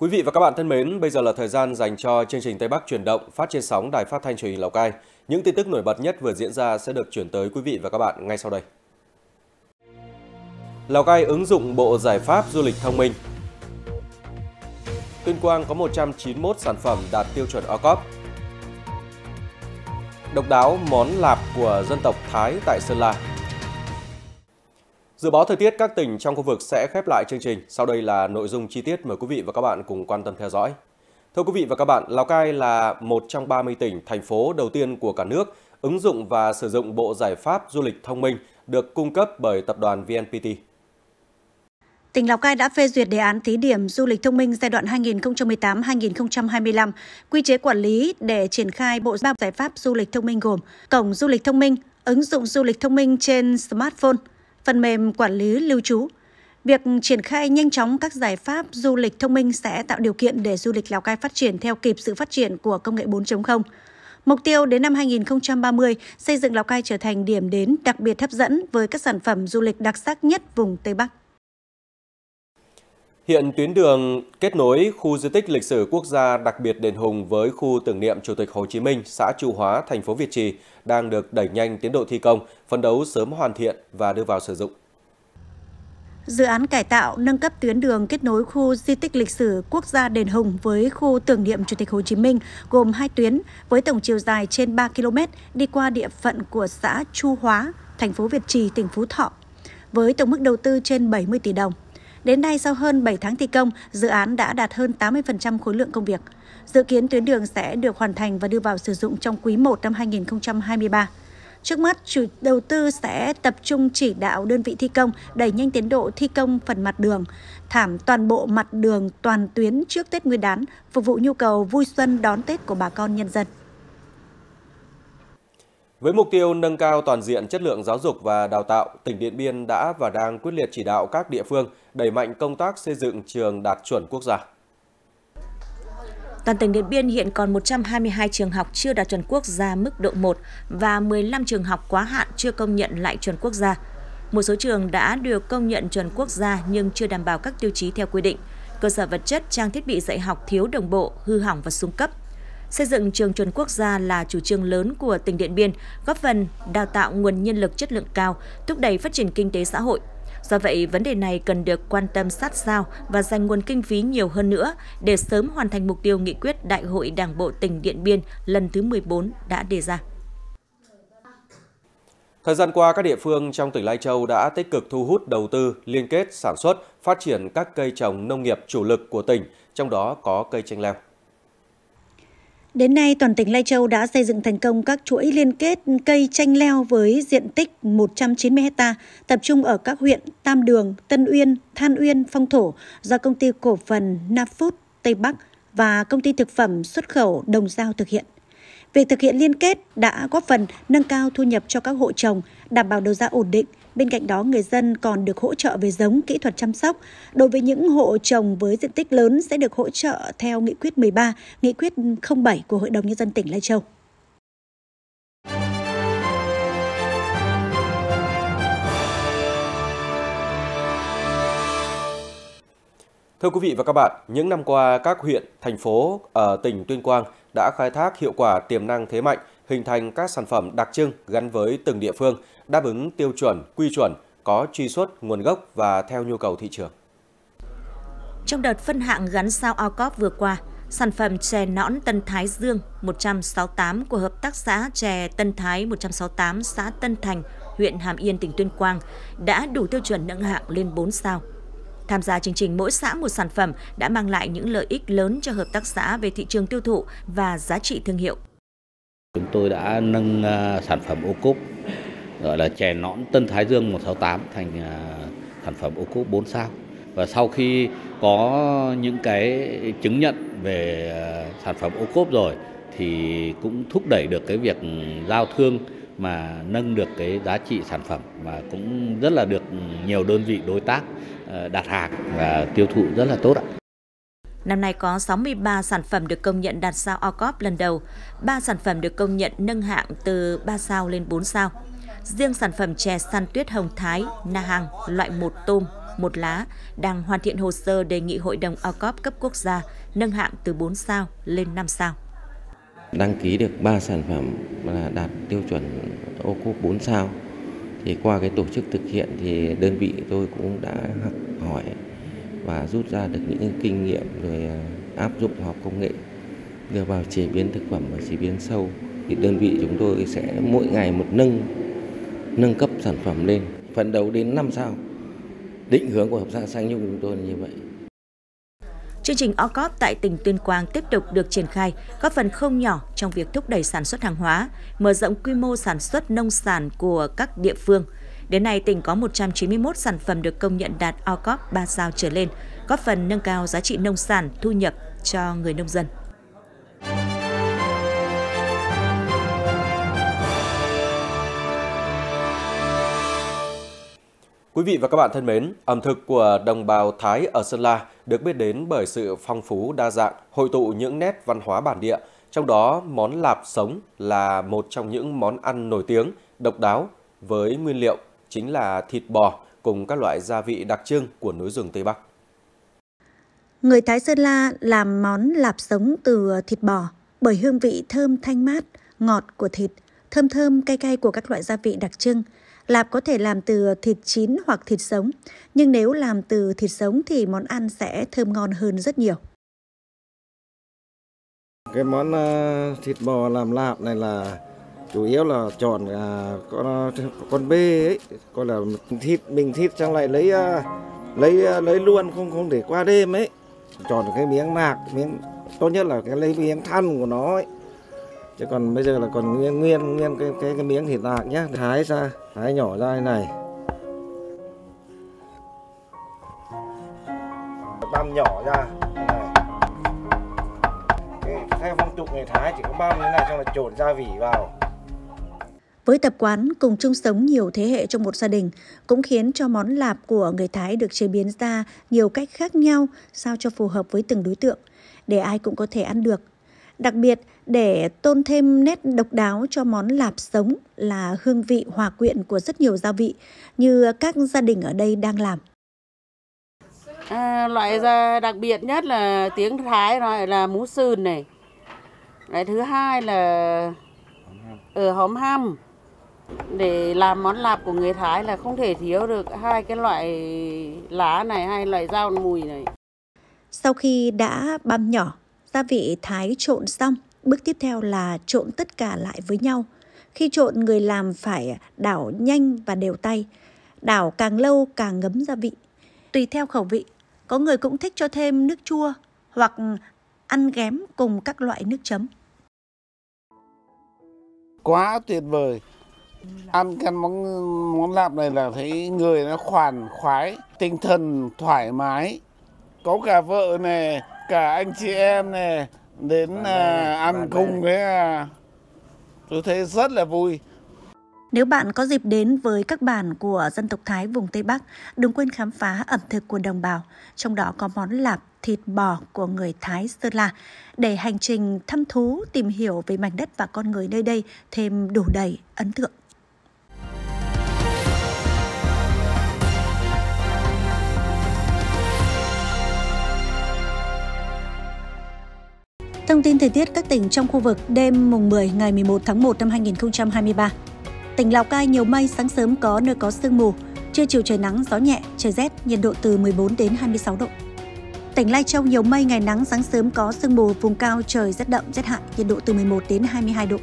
Quý vị và các bạn thân mến, bây giờ là thời gian dành cho chương trình Tây Bắc chuyển động phát trên sóng Đài Phát thanh Truyền hình Lào Cai. Những tin tức nổi bật nhất vừa diễn ra sẽ được chuyển tới quý vị và các bạn ngay sau đây. Lào Cai ứng dụng bộ giải pháp du lịch thông minh. Tuyên Quang có 191 sản phẩm đạt tiêu chuẩn OCOP. Độc đáo món lạp của dân tộc Thái tại Sơn La. Dự báo thời tiết các tỉnh trong khu vực sẽ khép lại chương trình. Sau đây là nội dung chi tiết, mời quý vị và các bạn cùng quan tâm theo dõi. Thưa quý vị và các bạn, Lào Cai là một trong 30 tỉnh, thành phố đầu tiên của cả nước ứng dụng và sử dụng bộ giải pháp du lịch thông minh được cung cấp bởi tập đoàn VNPT. Tỉnh Lào Cai đã phê duyệt đề án thí điểm du lịch thông minh giai đoạn 2018-2025, quy chế quản lý để triển khai bộ giải pháp du lịch thông minh gồm cổng du lịch thông minh, ứng dụng du lịch thông minh trên smartphone, phần mềm quản lý lưu trú. Việc triển khai nhanh chóng các giải pháp du lịch thông minh sẽ tạo điều kiện để du lịch Lào Cai phát triển theo kịp sự phát triển của công nghệ 4.0. Mục tiêu đến năm 2030, xây dựng Lào Cai trở thành điểm đến đặc biệt hấp dẫn với các sản phẩm du lịch đặc sắc nhất vùng Tây Bắc. Hiện tuyến đường kết nối khu di tích lịch sử quốc gia đặc biệt Đền Hùng với khu tưởng niệm Chủ tịch Hồ Chí Minh, xã Chu Hóa, thành phố Việt Trì đang được đẩy nhanh tiến độ thi công, phấn đấu sớm hoàn thiện và đưa vào sử dụng. Dự án cải tạo, nâng cấp tuyến đường kết nối khu di tích lịch sử quốc gia Đền Hùng với khu tưởng niệm Chủ tịch Hồ Chí Minh gồm 2 tuyến với tổng chiều dài trên 3 km đi qua địa phận của xã Chu Hóa, thành phố Việt Trì, tỉnh Phú Thọ, với tổng mức đầu tư trên 70 tỷ đồng. Đến nay, sau hơn 7 tháng thi công, dự án đã đạt hơn 80% khối lượng công việc. Dự kiến tuyến đường sẽ được hoàn thành và đưa vào sử dụng trong quý 1 năm 2023. Trước mắt, chủ đầu tư sẽ tập trung chỉ đạo đơn vị thi công đẩy nhanh tiến độ thi công phần mặt đường, thảm toàn bộ mặt đường toàn tuyến trước Tết Nguyên đán, phục vụ nhu cầu vui xuân đón Tết của bà con nhân dân. Với mục tiêu nâng cao toàn diện chất lượng giáo dục và đào tạo, tỉnh Điện Biên đã và đang quyết liệt chỉ đạo các địa phương đẩy mạnh công tác xây dựng trường đạt chuẩn quốc gia. Toàn tỉnh Điện Biên hiện còn 122 trường học chưa đạt chuẩn quốc gia mức độ 1 và 15 trường học quá hạn chưa công nhận lại chuẩn quốc gia. Một số trường đã được công nhận chuẩn quốc gia nhưng chưa đảm bảo các tiêu chí theo quy định. Cơ sở vật chất, trang thiết bị dạy học thiếu đồng bộ, hư hỏng và xuống cấp. Xây dựng trường chuẩn quốc gia là chủ trương lớn của tỉnh Điện Biên, góp phần đào tạo nguồn nhân lực chất lượng cao, thúc đẩy phát triển kinh tế xã hội. Do vậy, vấn đề này cần được quan tâm sát sao và dành nguồn kinh phí nhiều hơn nữa để sớm hoàn thành mục tiêu nghị quyết Đại hội Đảng bộ tỉnh Điện Biên lần thứ 14 đã đề ra. Thời gian qua, các địa phương trong tỉnh Lai Châu đã tích cực thu hút đầu tư, liên kết, sản xuất, phát triển các cây trồng nông nghiệp chủ lực của tỉnh, trong đó có cây chanh leo. Đến nay, toàn tỉnh Lai Châu đã xây dựng thành công các chuỗi liên kết cây chanh leo với diện tích 190 ha, tập trung ở các huyện Tam Đường, Tân Uyên, Than Uyên, Phong Thổ do công ty cổ phần Nafood Tây Bắc và công ty thực phẩm xuất khẩu Đồng Giao thực hiện. Việc thực hiện liên kết đã góp phần nâng cao thu nhập cho các hộ trồng, đảm bảo đầu ra ổn định. Bên cạnh đó, người dân còn được hỗ trợ về giống, kỹ thuật chăm sóc. Đối với những hộ trồng với diện tích lớn sẽ được hỗ trợ theo nghị quyết 13, nghị quyết 07 của Hội đồng Nhân dân tỉnh Lai Châu. Thưa quý vị và các bạn, những năm qua, các huyện, thành phố ở tỉnh Tuyên Quang đã khai thác hiệu quả tiềm năng thế mạnh, hình thành các sản phẩm đặc trưng gắn với từng địa phương, đáp ứng tiêu chuẩn, quy chuẩn, có truy xuất nguồn gốc và theo nhu cầu thị trường. Trong đợt phân hạng gắn sao OCOP vừa qua, sản phẩm chè nõn Tân Thái Dương 168 của Hợp tác xã Chè Tân Thái 168 xã Tân Thành, huyện Hàm Yên, tỉnh Tuyên Quang đã đủ tiêu chuẩn nâng hạng lên 4 sao. Tham gia chương trình mỗi xã một sản phẩm đã mang lại những lợi ích lớn cho hợp tác xã về thị trường tiêu thụ và giá trị thương hiệu. Chúng tôi đã nâng sản phẩm OCOP gọi là chè nõn Tân Thái Dương 168 thành sản phẩm OCOP 4 sao. Và sau khi có những cái chứng nhận về sản phẩm OCOP rồi thì cũng thúc đẩy được cái việc giao thương mà nâng được cái giá trị sản phẩm và cũng rất là được nhiều đơn vị đối tác đặt hàng và tiêu thụ rất là tốt ạ. Năm nay có 63 sản phẩm được công nhận đạt sao OCOP lần đầu, 3 sản phẩm được công nhận nâng hạng từ 3 sao lên 4 sao. Riêng sản phẩm chè săn tuyết Hồng Thái, Na Hàng, loại 1 tôm một lá, đang hoàn thiện hồ sơ đề nghị Hội đồng OCOP cấp quốc gia nâng hạng từ 4 sao lên 5 sao. Đăng ký được 3 sản phẩm là đạt tiêu chuẩn OCOP 4 sao. Thì qua cái tổ chức thực hiện thì đơn vị tôi cũng đã học hỏi và rút ra được những kinh nghiệm rồi áp dụng học công nghệ đưa vào chế biến thực phẩm và chế biến sâu. Thì đơn vị chúng tôi sẽ mỗi ngày một nâng cấp sản phẩm lên, phấn đấu đến 5 sao. Định hướng của Hợp tác xã Sang Nhung chúng tôi là như vậy. Chương trình OCOP tại tỉnh Tuyên Quang tiếp tục được triển khai, góp phần không nhỏ trong việc thúc đẩy sản xuất hàng hóa, mở rộng quy mô sản xuất nông sản của các địa phương. Đến nay, tỉnh có 191 sản phẩm được công nhận đạt OCOP 3 sao trở lên, góp phần nâng cao giá trị nông sản, thu nhập cho người nông dân. Quý vị và các bạn thân mến, ẩm thực của đồng bào Thái ở Sơn La được biết đến bởi sự phong phú đa dạng, hội tụ những nét văn hóa bản địa. Trong đó, món lạp sống là một trong những món ăn nổi tiếng, độc đáo với nguyên liệu chính là thịt bò cùng các loại gia vị đặc trưng của núi rừng Tây Bắc. Người Thái Sơn La làm món lạp sống từ thịt bò bởi hương vị thơm thanh mát, ngọt của thịt, thơm cay cay của các loại gia vị đặc trưng. Lạp có thể làm từ thịt chín hoặc thịt sống, nhưng nếu làm từ thịt sống thì món ăn sẽ thơm ngon hơn rất nhiều. Cái món thịt bò làm lạp này là chủ yếu là chọn con bê ấy, còn là thịt trong lại lấy luôn, không để qua đêm ấy. Chọn cái miếng nạc, miếng tốt nhất là cái lấy miếng thăn của nó ấy. Chứ còn bây giờ là còn nguyên cái miếng thịt nạc nhá, thái ra, thái nhỏ ra như này. Băm nhỏ ra này. Theo phong tục người Thái chỉ có băm như này xong là trộn gia vị vào. Với tập quán cùng chung sống nhiều thế hệ trong một gia đình cũng khiến cho món lạp của người Thái được chế biến ra nhiều cách khác nhau sao cho phù hợp với từng đối tượng để ai cũng có thể ăn được. Đặc biệt, để tôn thêm nét độc đáo cho món lạp sống là hương vị hòa quyện của rất nhiều gia vị như các gia đình ở đây đang làm. Loại đặc biệt nhất là tiếng Thái nói là mú sườn này. Loại thứ hai là ở hóm ham. Để làm món lạp của người Thái là không thể thiếu được hai cái loại lá này, hai loại rau mùi này. Sau khi đã băm nhỏ, gia vị Thái trộn xong, bước tiếp theo là trộn tất cả lại với nhau. Khi trộn, người làm phải đảo nhanh và đều tay. Đảo càng lâu càng ngấm gia vị. Tùy theo khẩu vị, có người cũng thích cho thêm nước chua hoặc ăn ghém cùng các loại nước chấm. Quá tuyệt vời! Ăn cái món lạp này là thấy người nó khoan khoái, tinh thần thoải mái. Có cả vợ này, cả anh chị em này đến ăn cùng với tôi thấy rất là vui. Nếu bạn có dịp đến với các bản của dân tộc Thái vùng Tây Bắc, đừng quên khám phá ẩm thực của đồng bào, trong đó có món lạp thịt bò của người Thái Sơn La, để hành trình thăm thú, tìm hiểu về mảnh đất và con người nơi đây thêm đủ đầy ấn tượng. Thông tin thời tiết các tỉnh trong khu vực đêm mùng 10 ngày 11 tháng 1 năm 2023. Tỉnh Lào Cai nhiều mây, sáng sớm có nơi có sương mù, trưa chiều trời nắng, gió nhẹ, trời rét, nhiệt độ từ 14 đến 26 độ. Tỉnh Lai Châu nhiều mây, ngày nắng, sáng sớm có sương mù, vùng cao trời rét đậm, rét hại, nhiệt độ từ 11 đến 22 độ.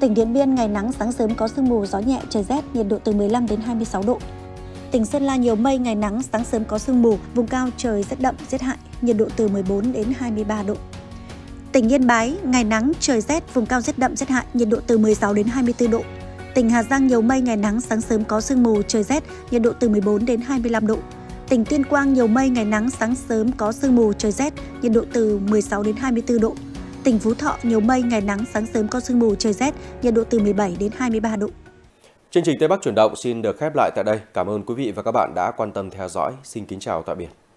Tỉnh Điện Biên ngày nắng, sáng sớm có sương mù, gió nhẹ, trời rét, nhiệt độ từ 15 đến 26 độ. Tỉnh Sơn La nhiều mây, ngày nắng, sáng sớm có sương mù, vùng cao trời rét đậm, rét hại, nhiệt độ từ 14 đến 23 độ. Tỉnh Yên Bái, ngày nắng, trời rét, vùng cao rét đậm, rét hại, nhiệt độ từ 16 đến 24 độ. Tỉnh Hà Giang nhiều mây, ngày nắng, sáng sớm có sương mù, trời rét, nhiệt độ từ 14 đến 25 độ. Tỉnh Tuyên Quang nhiều mây, ngày nắng, sáng sớm có sương mù, trời rét, nhiệt độ từ 16 đến 24 độ. Tỉnh Phú Thọ nhiều mây, ngày nắng, sáng sớm có sương mù, trời rét, nhiệt độ từ 17 đến 23 độ. Chương trình Tây Bắc chuyển động xin được khép lại tại đây. Cảm ơn quý vị và các bạn đã quan tâm theo dõi. Xin kính chào tạm biệt.